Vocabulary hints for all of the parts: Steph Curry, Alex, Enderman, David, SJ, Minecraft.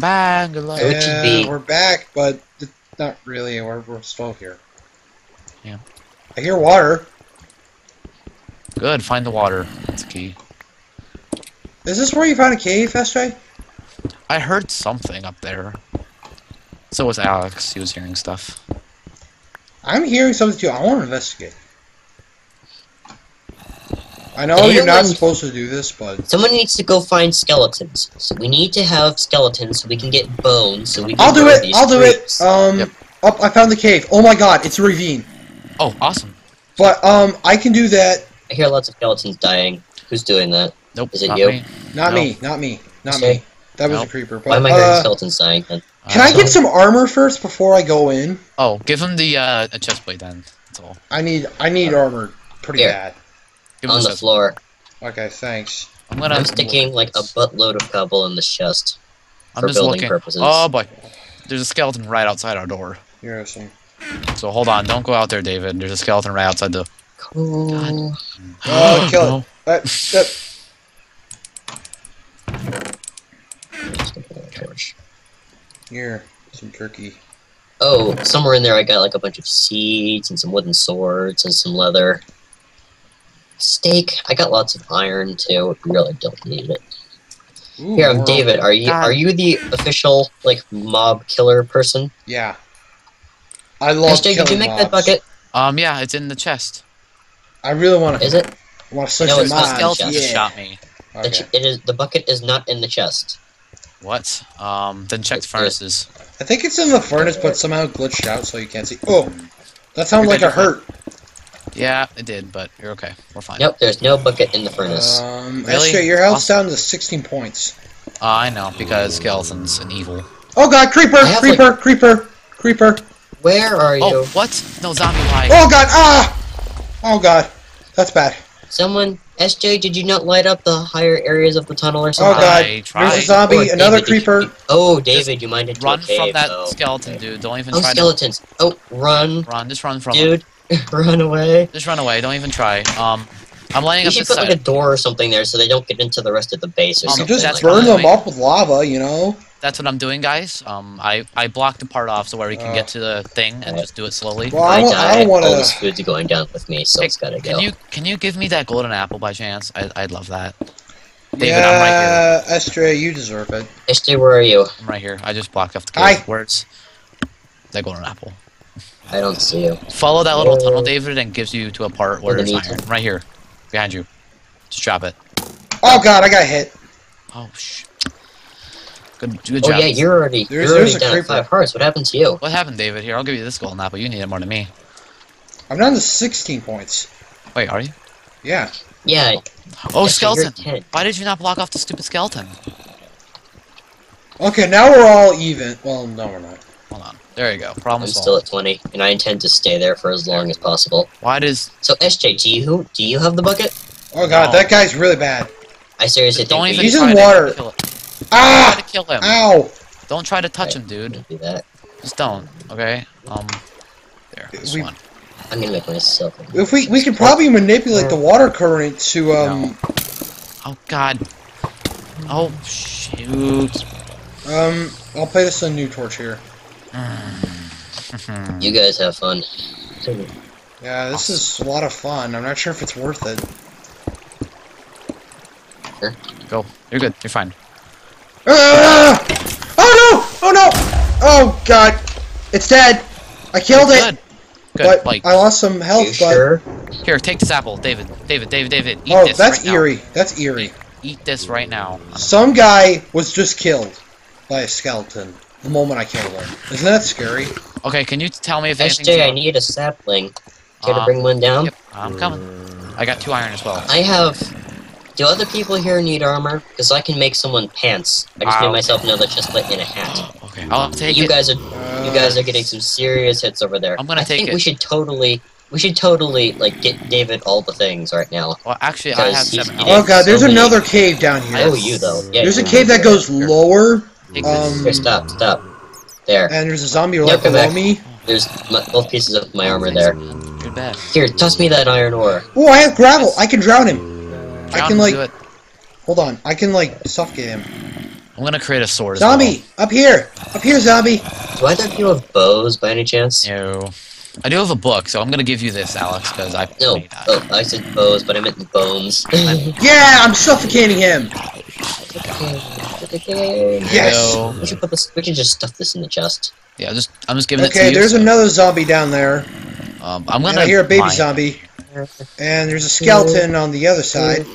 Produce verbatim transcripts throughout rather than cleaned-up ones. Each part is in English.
Bye, good luck. Yeah, we're back, but it's not really. We're, we're still here. Yeah. I hear water. Good, find the water. That's key. Is this where you found a cave, S J? I heard something up there. So was Alex. He was hearing stuff. I'm hearing something too. I want to investigate. I know Anyone you're not wants... supposed to do this, but... Someone needs to go find skeletons. So we need to have skeletons so we can get bones so we can... I'll do it! I'll creeps. do it! Um, yep. up, I found the cave. Oh my god, it's a ravine. Oh, awesome. But, um, I can do that. I hear lots of skeletons dying. Who's doing that? Nope, Is it not you? Me. Not no. me, not me, not See? me. That was nope. a creeper. But, Why am I hearing uh, skeletons dying then? Can uh, I so... get some armor first before I go in? Oh, give him the, uh, a chest plate then. That's all. I need, I need uh, armor pretty here. bad. Give on the stuff. floor. Okay, thanks. I'm, gonna I'm sticking like a buttload of cobble in the chest. I'm for just building looking. purposes. Oh boy. There's a skeleton right outside our door. You're awesome. So hold on, don't go out there, David. There's a skeleton right outside the... Cool. God. Oh, kill no. it. That, that. Torch. Here, some turkey. Oh, somewhere in there I got like a bunch of seeds and some wooden swords and some leather. Steak. I got lots of iron too. I really don't need it. Ooh, Here, I'm David. Are you are you the official like mob killer person? Yeah. I love. Hashtag, killing did you make mobs. that bucket? Um, yeah, it's in the chest. I really want to. Is it? I want to search no, it's not the chest. Yeah. Shot me. Okay. The it is the bucket is not in the chest. What? Um, then check the furnaces. I think it's in the furnace, but somehow glitched out, so you can't see. Oh, that sounds like a hurt. Yeah, it did, but you're okay. We're fine. Nope, there's no bucket in the furnace. Um, really? S J, your health's awesome. down to sixteen points. Uh, I know, because skeletons and evil. Oh god, creeper! Creeper! Like... Creeper! Creeper! Where are you? Oh, what? No, zombie light. Oh god, ah! Oh god, that's bad. Someone, S J, did you not light up the higher areas of the tunnel or something? Oh god, there's a zombie, or another David, creeper. You... Oh, David, just you mind it Run cave, from that though. skeleton, dude. Don't even oh, try skeletons. to... Oh, skeletons. Oh, run. Run, just run from Dude. Them. Run away. Just run away. Don't even try. Um, I'm laying you up. You should put side. like a door or something there so they don't get into the rest of the base or um, something. Just like burn that. them up with lava, you know. That's what I'm doing, guys. Um, I I blocked the part off so where we can uh, get to the thing and right. just do it slowly. Well, I, I, don't, died. I don't wanna... All this food's going down with me, so hey, it's gotta go. Can you can you give me that golden apple by chance? I I'd love that. David, yeah, I'm right here. S J, you deserve it. S J, where are you? I'm right here. I just blocked off the cave. Where's that golden apple? I don't see you. Follow that little tunnel, David, and it gives you to a part where there's iron. Right here. Behind you. Just drop it. Oh god, I got hit. Oh sh. Good, good job. Oh yeah, you're already, you're already down five hearts. What happened to you? What happened, David? Here, I'll give you this golden apple. You need it more than me. I'm down to sixteen points. Wait, are you? Yeah. Yeah. Oh, skeleton. Why did you not block off the stupid skeleton? Okay, now we're all even. Well, no, we're not. Hold on. There you go. Problem I'm solved. still at twenty, and I intend to stay there for as long as possible. Why does... So, S J, do you, do you have the bucket? Oh god, no. That guy's really bad. I seriously don't think... Don't even He's try in water. To kill him. Ah! Don't try to kill him. Ow! Don't try to touch right, him, dude. Don't do that. Just don't, okay? Um, there. This we... one. I'm gonna make myself... If we, we could probably manipulate the water current to, um... No. Oh god. Oh, shoot. Um, I'll play this on new torch here. You guys have fun. Yeah, this is a lot of fun. I'm not sure if it's worth it. Sure. Go. You're good. You're fine. Ah! Oh no! Oh no! Oh god! It's dead! I killed good. it! Good. But like, I lost some health, but... Sure? Here, take this apple. David, David, David, David. Eat oh, this that's right eerie. Now. That's eerie. Eat, eat this right now. Some guy was just killed by a skeleton. The moment I killed one. Isn't that scary? Okay, can you tell me if anything's S J, I need a sapling. Care um, to bring one down? Yep, I'm coming. I got two iron as well. I have... Do other people here need armor? Because I can make someone pants. I just oh, made myself okay. another chestplate and a hat. Okay, I'll take you it. Guys are, uh, you guys are getting some serious hits over there. I'm gonna I take it. I think we should totally... We should totally, like, get David all the things right now. Well, actually, I have seven. Oh god, there's so another many. cave down here. I owe you, though. Yeah, there's a cave that goes sure. lower... Um, Here, stop, stop. There. And there's a zombie right below back. me. There's my, both pieces of my armor there. Good bad. Here, toss me that iron ore. Oh, I have gravel. I can drown him. Drown I can, him, like... Hold on. I can, like, suffocate him. I'm gonna create a sword as zombie! well. Zombie! Up here! Up here, zombie! Do I have you have bows by any chance? No. I do have a book, so I'm gonna give you this, Alex, because I... No, oh, I said bows, but I meant the bones. Yeah! I'm suffocating him! Yes! So, we, should put this, we can just stuff this in the chest. Yeah, just, I'm just giving okay, it to you. Okay, there's so. another zombie down there. Um, I'm gonna... And I hear a baby mine. zombie. And there's a skeleton on the other side.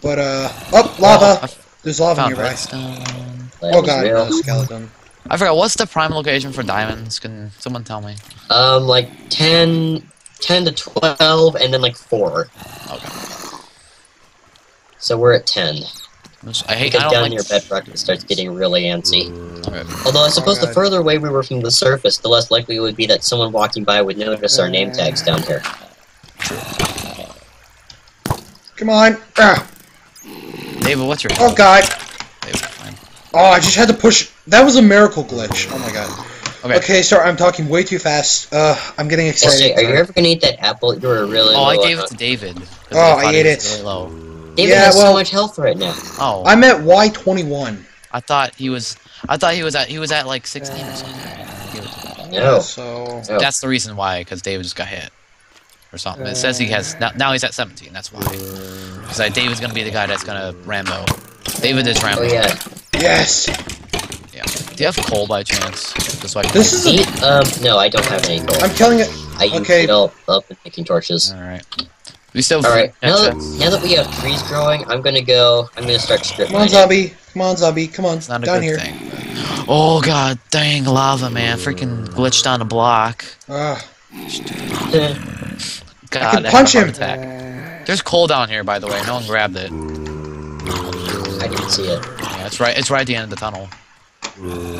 But, uh... Oh, lava! Oh, there's lava in your right. Oh god, no, skeleton. I forgot, what's the prime location for diamonds? Can someone tell me? Um, like ten, ten to twelve, and then like four. Okay. So we're at ten. I hate because I don't down like near bedrock, it starts getting really antsy. Okay. Although I suppose oh, the further away we were from the surface, the less likely it would be that someone walking by would notice our name tags down here. Come on! Ah. David, what's your... Oh god! David, fine. Oh, I just had to push... That was a miracle glitch. Oh my god. Okay, okay sorry, I'm talking way too fast. Uh, I'm getting excited. Hey, Jay, are you ever gonna eat that apple? You were really Oh, I gave it to David. Oh, I ate it. Really low. David yeah, has well, so much health right now. Oh. I'm at Y twenty-one. I thought he was... I thought he was at... He was at like sixteen or something. No. So... No. That's the reason why, because David just got hit. Or something. It says he has... Now, now he's at seventeen, that's why. Because like, David's gonna be the guy that's gonna Rambo. David is Rambo. Oh, yeah. Yes! Yeah. Do you have coal by chance? Just like this is eat? A... Um, no, I don't have any coal. I'm killing it. I okay. use it all up and making torches. Alright. We still... Alright, now, now that we have trees growing, I'm gonna go... I'm gonna start strip mining. Come on, zombie. Come on, zombie. Come on. It's not a down good here. thing. Oh, god dang lava, man. Freaking glitched on a block. Ugh. God, I can punch him! Attack. There's coal down here, by the way. No one grabbed it. I didn't see it. Yeah, it's right. It's right at the end of the tunnel.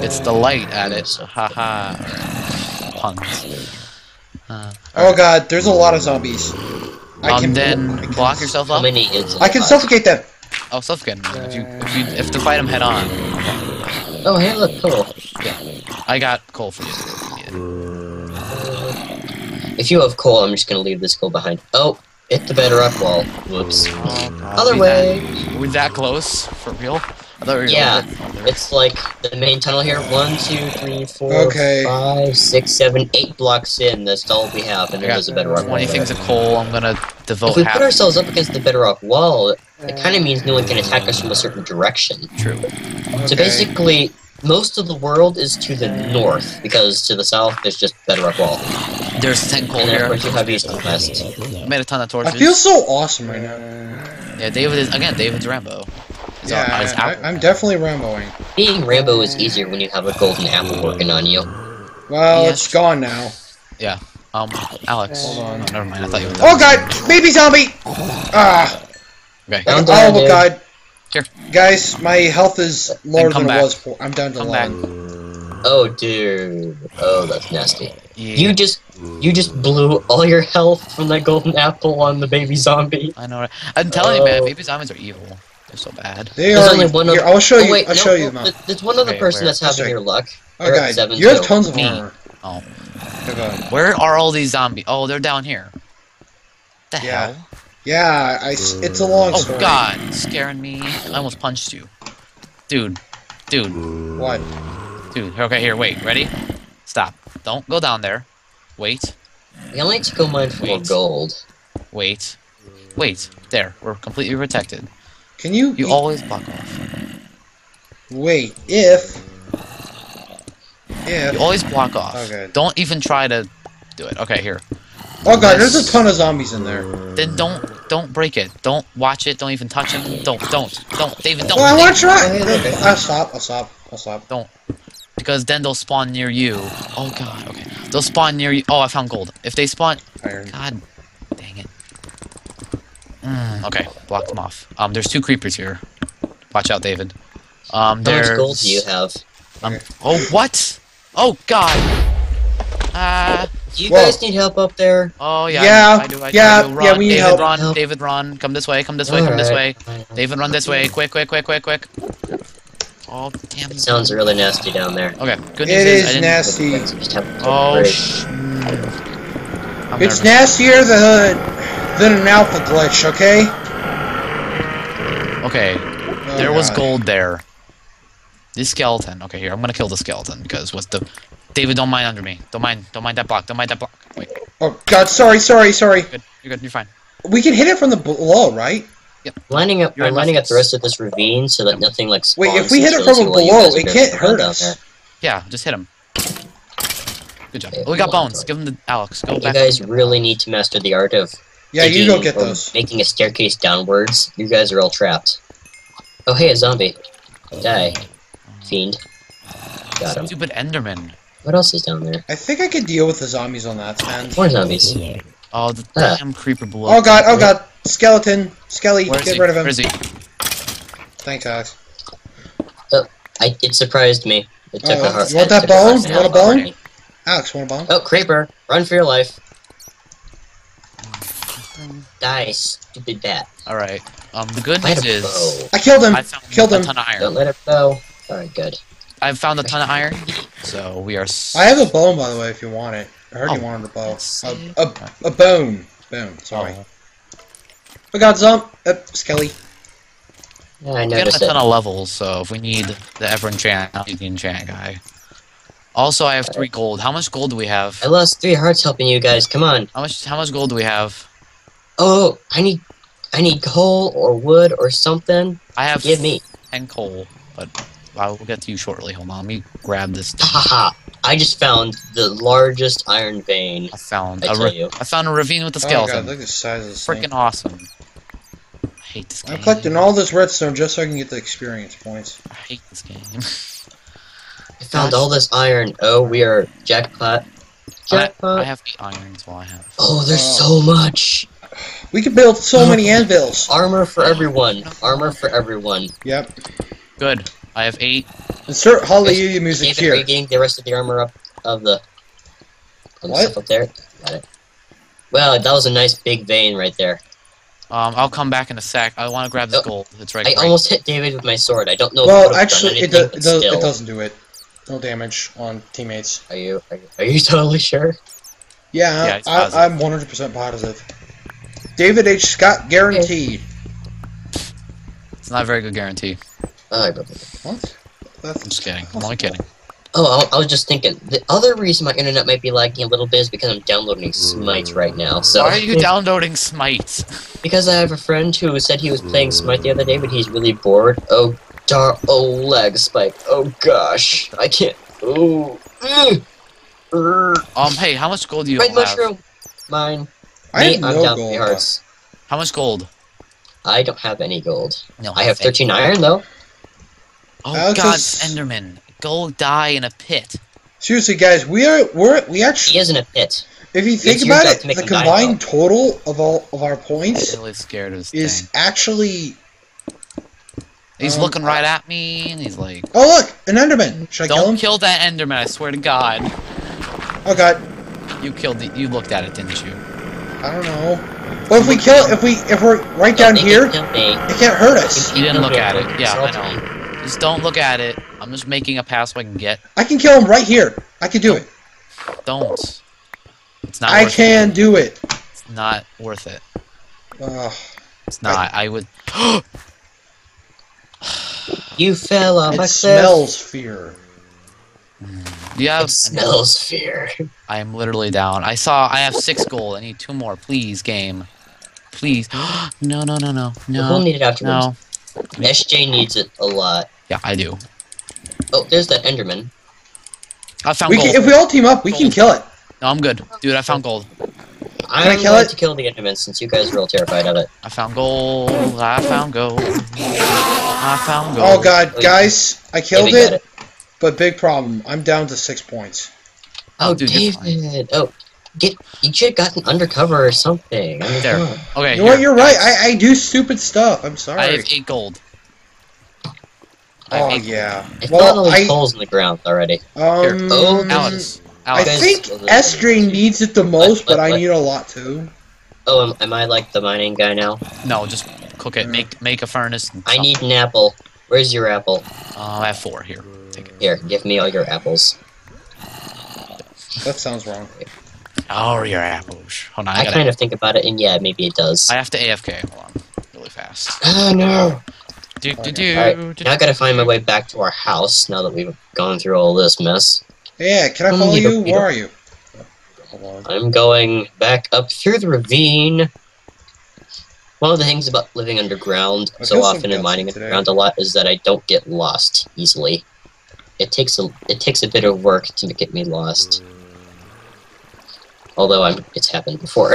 It's the light at it. Haha. Puns. Uh, oh god, there's a lot of zombies. I um, can then I can block yourself up. I can suffocate them. Oh, suffocate them if you if you if to fight them head on. Okay. Oh, hey, look, coal. Yeah, I got coal for you. If you have coal, I'm just gonna leave this coal behind. Oh, hit the bedrock wall. Whoops. Oh, Other we way. That, we're that close for real? Were yeah. It's like the main tunnel here. One, two, three, four, okay. five, six, seven, eight blocks in. That's all we have, and there's a bedrock wall. Twenty things of coal. I'm gonna devote. If we half put ourselves up against the bedrock wall, it kind of means no one can attack us from a certain direction. True. Okay. So basically, most of the world is to the north, because to the south there's just bedrock wall. There's ten coal here. You have east and west. I made a ton of torches. I feel so awesome right now. Yeah, David is again. David's Rambo. He's yeah, on, I, I, I'm definitely Ramboing. Being Rambo is easier when you have a golden apple working on you. Well, yes. It's gone now. Yeah. Um, Alex. Hold on. Oh, never mind. I thought you were. Oh god, baby zombie! Ah. Okay. Oh god. Here. Guys, my health is lower than back. it was for. I'm down to one. Oh, dude. Oh, that's nasty. Yeah. You just, you just blew all your health from that golden apple on the baby zombie. I know. Right? I'm telling oh. you, man. Baby zombies are evil. They're so bad. They there's are. Only one here, I'll show you. Oh, wait, I'll no, show you. No, there's one other okay, person where? that's having oh, your luck. Oh, guys, you have tons of armor. Oh. Okay. Where are all these zombies? Oh, they're down here. The yeah. hell? Yeah, I, it's a long story. Oh god, scaring me. I almost punched you. Dude, dude. What? Dude, okay, here, wait, ready? Stop. Don't go down there. Wait. We only need to go mine for gold. Wait. Wait, there, we're completely protected. Can you... You always block off. Wait, if... If... You always block off. Okay. Don't even try to do it. Okay, here. Oh god, yes. There's a ton of zombies in there. Then don't, don't break it. Don't watch it. Don't even touch it. Don't, don't, don't, David, don't. Well, I want to try. Okay, I'll stop. I'll stop. I'll stop. Don't, because then they'll spawn near you. Oh god. Okay. They'll spawn near you. Oh, I found gold. If they spawn, Iron. God, dang it. Mm, okay, block them off. Um, there's two creepers here. Watch out, David. Um, there's. How much gold do you have? Um. Oh what? Oh god. Ah. Uh, You Whoa. guys need help up there? Oh yeah, yeah, I do, I do, yeah, I do. Run, yeah. We need David, help. Run, help. David, run! Come this way, come this way, All come right. this way. David, run this way! Quick, quick, quick, quick, quick! Oh damn! It sounds really nasty down there. Okay, good news. It is, is nasty. I didn't... Oh sh! It's nervous. nastier than than an alpha glitch. Okay. Okay. Oh, there God. was gold there. This skeleton. Okay, here. I'm gonna kill the skeleton because what's the... David, don't mine under me. Don't mine. Don't mine that block. Don't mine that block. Wait. Oh, God. Sorry, sorry, sorry. You're good. You're good. You're fine. We can hit it from the below, right? Yep. Lining up, I'm lining up the rest of this ravine so that nothing, like, spawns. Wait, if we hit it from below, it can't hurt us. Yeah, just hit him. Good job. Okay, oh, we got bones. Give them to Alex. Go back. You guys really need to master the art of... Yeah, you go get those. Making a staircase downwards. You guys are all trapped. Oh, hey, a zombie. Die. Fiend. Got him. Stupid Enderman. What else is down there? I think I could deal with the zombies on that stand. More zombies. Oh, the ah. damn creeper below. Oh god, oh god. Skeleton. Skelly, get he? rid of him. Where is he? Thanks, Alex. Oh, I, it surprised me. It took oh, a heart. You want that bone? You want a bone? Already. Alex, want a bone? Oh, creeper. Run for your life. Die, stupid bat. Alright. Um, the good news is... I killed him! I found killed him! A ton of iron. Don't let it go. Alright, good. I've found a ton of iron, so we are... I have a bone, by the way, if you want it. I heard oh, you wanted a bone. A, a, a bone. Bone, sorry. Oh, oh god, Zomp! Uh, Skelly. Yeah, I noticed it. We got a ton of levels, so if we need the ever-enchant, I'll need the enchant guy. Also, I have right. three gold. How much gold do we have? I lost three hearts helping you guys, come on. How much, how much gold do we have? Oh, I need... I need coal or wood or something. I have give me and coal, but I will get to you shortly. Hold on, let me grab this. Haha! I just found the largest iron vein. I found. I, a you. I found a ravine with a skeleton. Oh my god! Look at the size of this thing. Freaking awesome! I hate this game. I'm collecting all this redstone just so I can get the experience points. I hate this game. I found all this iron. Oh, we are jackpot. Jackpot. I, I have the iron, so I have. Oh, there's oh. so much. We could build so many anvils. Armor for everyone. Armor for everyone. Yep. Good. I have eight. Insert hallelujah music here. Are you getting the rest of the armor up of the, of the stuff up there? Got it. Well, that was a nice big vein right there. Um, I'll come back in a sec. I want to grab this oh, gold. It's right. I right. almost hit David with my sword. I don't know. Well, actually, anything, it, do, it, does, it doesn't do it. No damage on teammates. Are you? Are you, are you totally sure? Yeah, yeah I, I'm one hundred percent positive. David H. Scott guaranteed. It's not a very good guarantee. Uh, what? That's I'm just kidding. I'm only kidding. Oh, I, I was just thinking. The other reason my internet might be lagging a little bit is because I'm downloading Smite right now. So why are you downloading Smite? Because I have a friend who said he was playing Smite the other day, but he's really bored. Oh, dar. Oh, lag spike. Oh gosh, I can't. Oh. Mm. Um. Hey, how much gold do you Red have? Red mushroom. Mine. Me, I have I'm no down gold. Hearts. How much gold? I don't have any gold. No, I have thirteen iron though. Oh Alex God, is... Enderman, go die in a pit. Seriously, guys, we are we're we actually. He is in a pit. If you think it's about it, the combined total of all of our points really scared of is thing. actually. He's um, looking right at me, and he's like, "Oh look, an Enderman! Should I kill him?" Don't kill that Enderman! I swear to God. Oh God. You killed it. You looked at it, didn't you? I don't know. Well, if we kill, if we, if we're right down here, it can't hurt us. You didn't look at it. Yeah, I know. Just don't look at it. I'm just making a pass so I can get. I can kill him right here. I can do it. Don't. It's not. I can do it. It's not worth it. Uh, it's not. I, I would. You fell on my cliff. It smells fear. Yeah, it smells fear. I am literally down. I saw. I have six gold. I need two more, please, game. Please. no, no, no, no, no. We'll need it afterwards. No. S J needs it a lot. Yeah, I do. Oh, there's that Enderman. I found we gold. Can, if we all team up, we gold. can kill it. No, I'm good, dude. I found gold. I'm Can I kill going it? to kill the Enderman since you guys are all terrified of it. I found gold. I found gold. I found gold. Oh God, guys, I killed David it. But big problem. I'm down to six points. Oh, dude, David! Oh, get you should have gotten undercover or something. There. Okay. You know what? You're right. I I do stupid stuff. I'm sorry. I have eight gold. I oh eight yeah. Gold. I well, found all these I, holes in the ground already. Um. Here. Oh, Alex. Alex. I think Estrin needs it the most, what, what, but I what? need a lot too. Oh, am, am I like the mining guy now? No, just cook it. Yeah. Make make a furnace. And I need an apple. Where's your apple? Uh, I have four here. Here, give me all your apples. That sounds wrong. All your apples. Hold on, I, I kind of think about it, and yeah, maybe it does. I have to A F K. Hold on, really fast. Oh no! Do, do, do, right. do, do, now I gotta find my way back to our house now that we've gone through all this mess. Yeah, can I follow you? you? Where are you? Hold on. I'm going back up through the ravine. One of the things about living underground I so often and mining today. underground a lot is that I don't get lost easily. It takes a it takes a bit of work to get me lost. Although I'm it's happened before.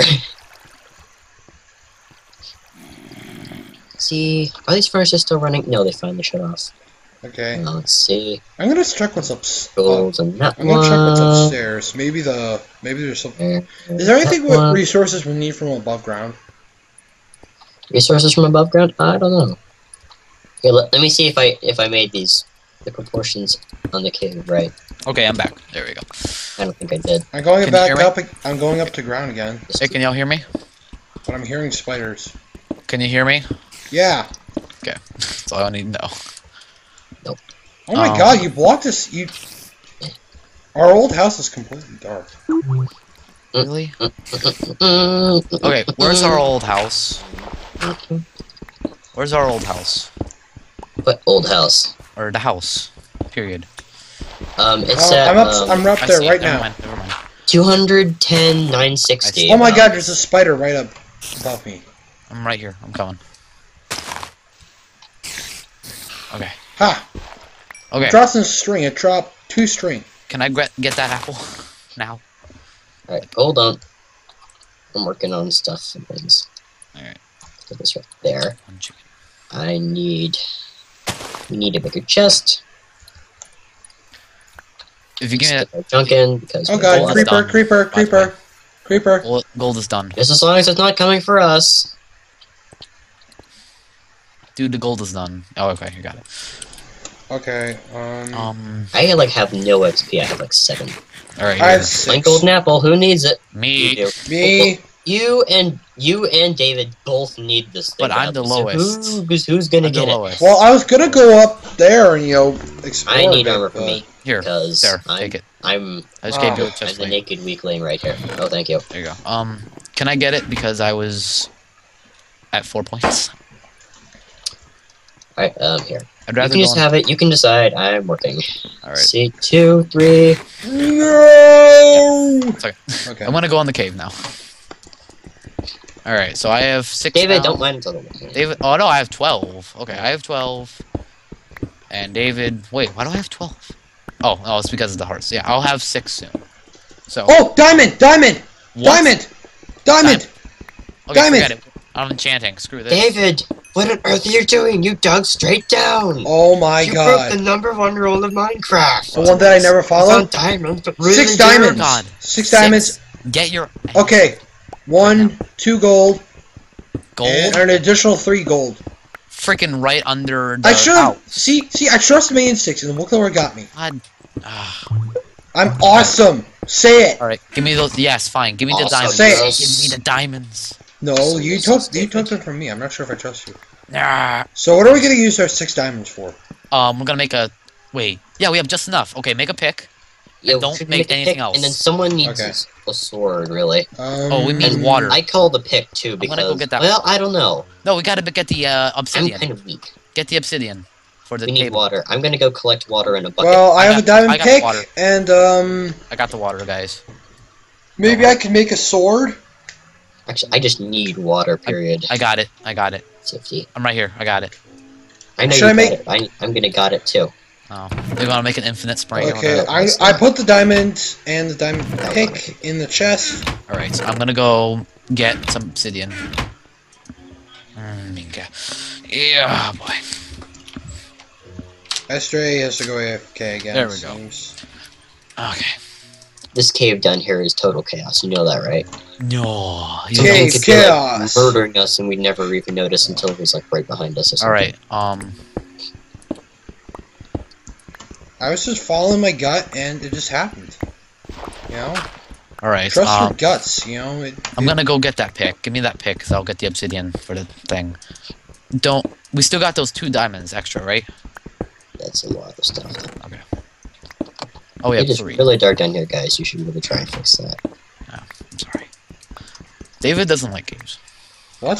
See, are these furnaces still running? No, they finally shut off. Okay. Now let's see. I'm gonna check what's up. Gold and that I'm gonna one. check what's upstairs. Maybe the maybe there's something. Is there anything with resources we need from above ground? Resources from above ground? I don't know. Here, let, let me see if I if I made these the proportions on the cave right. Okay, I'm back. There we go. I don't think I did. I'm going back up. I'm going up to ground again. Hey, can y'all hear me? But I'm hearing spiders. Can you hear me? Yeah. Okay. That's all I need to know. Nope. Oh my um, god, you blocked us. You... Our old house is completely dark. Really? Okay, where's our old house? Where's our old house? What old house? Or the house. Period. Um, it's uh, at, I'm up, um, I'm up there right now. Never mind, never mind. two ten nine sixty. Oh my god, there's a spider right up above me. I'm right here. I'm coming. Okay. Ha! Okay. Drop some string. I dropped two string. Can I get get that apple now? All right, hold on. I'm working on stuff and things. All right. Put this right there. I need. We need a bigger chest. If you get it, junk in because oh god, creeper, creeper, creeper, creeper, creeper. Gold is done. Just as long as it's not coming for us. Dude, the gold is done. Oh, okay, you got it. Okay, um... um I, like, have no X P. I have, like, seven. Alright, I have six. Like golden apple, who needs it? Me. You Me. You and, you and David both need this thing. But I'm up, the lowest. So who's, who's gonna I'm get it? Well, I was gonna go up there and, you know, explore I need armor for me. Here, there, I'm, take it. I'm... I just gave you a chest I'm the naked weakling right here. Oh, thank you. There you go. Um, can I get it? Because I was... at four points. Alright, um, here. I'd rather you can just have it. You can decide. I'm working. Alright. See, two, three. No! Yeah. It's okay. Okay. I want to go in the cave now. Alright, so I have six. David, now. don't mind until the one. David, oh no, I have twelve. Okay, I have twelve. And David, wait, why do I have twelve? Oh, oh, it's because of the hearts. Yeah, I'll have six soon. So. Oh, diamond, diamond, what? diamond, diamond, okay, diamond. Forget it. I'm enchanting. Screw this. David, what on earth are you doing? You dug straight down. Oh my you god! You broke the number one rule of Minecraft. The one that I never followed. Diamonds, really Six diamonds. God. Six diamonds. Six. Get your. Okay, one, two gold. Gold. And an additional three gold. Freaking right under. The I should have. See, see, I trust me in six, and the Booklover got me. God. I'm awesome. Say it. All right, give me those. Yes, fine. Give me awesome. the diamonds. Say it. Give me the diamonds. No, so you took you took them from me. I'm not sure if I trust you. Nah. So what are we gonna use our six diamonds for? Um, we're gonna make a. Wait, yeah, we have just enough. Okay, make a pick. Yeah, and don't make, make anything else. And then someone needs okay. a sword, really. Um, oh, we mean water. I call the pick too because. I'm gonna go get that. Well, I don't know. No, we gotta get the uh, obsidian. I'm kind of weak. Get the obsidian for the. We need table. water. I'm gonna go collect water in a bucket. Well, I, I have got, a diamond I got pick the water. and um. I got the water, guys. Maybe oh. I can make a sword. Actually, I just need water, period. I, I got it. I got it. fifty. I'm right here. I got it. I know Should you I make... it. I, I'm gonna got it, too. Oh. They want to make an infinite spray. Okay, I, I put the diamonds and the diamond pick in the chest. Alright, so I'm gonna go get some obsidian. Mm, yeah, oh, boy. Estray has to go A F K again. There we go. Seems. Okay. This cave down here is total chaos. You know that, right? No. Cave could chaos. Be, like, murdering us, and we'd never even notice until it was like right behind us. Or something. All right. Um. I was just following my gut, and it just happened. You know. All right. Trust um, your guts. You know. It, I'm it... gonna go get that pick. Give me that pick, cause I'll get the obsidian for the thing. Don't. We still got those two diamonds extra, right? That's a lot of stuff. Okay. Oh, yeah, it is really dark down here, guys. You should really try and fix that. Oh, I'm sorry. David doesn't like games. What?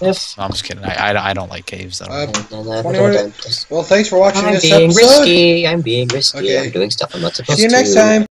Yes. No, I'm just kidding. I, I, I don't like caves. I don't uh, know. twenty-one. Well, thanks for watching I'm this being episode. Risky. I'm being risky. Okay. I'm doing stuff I'm not supposed to. See you next to. time.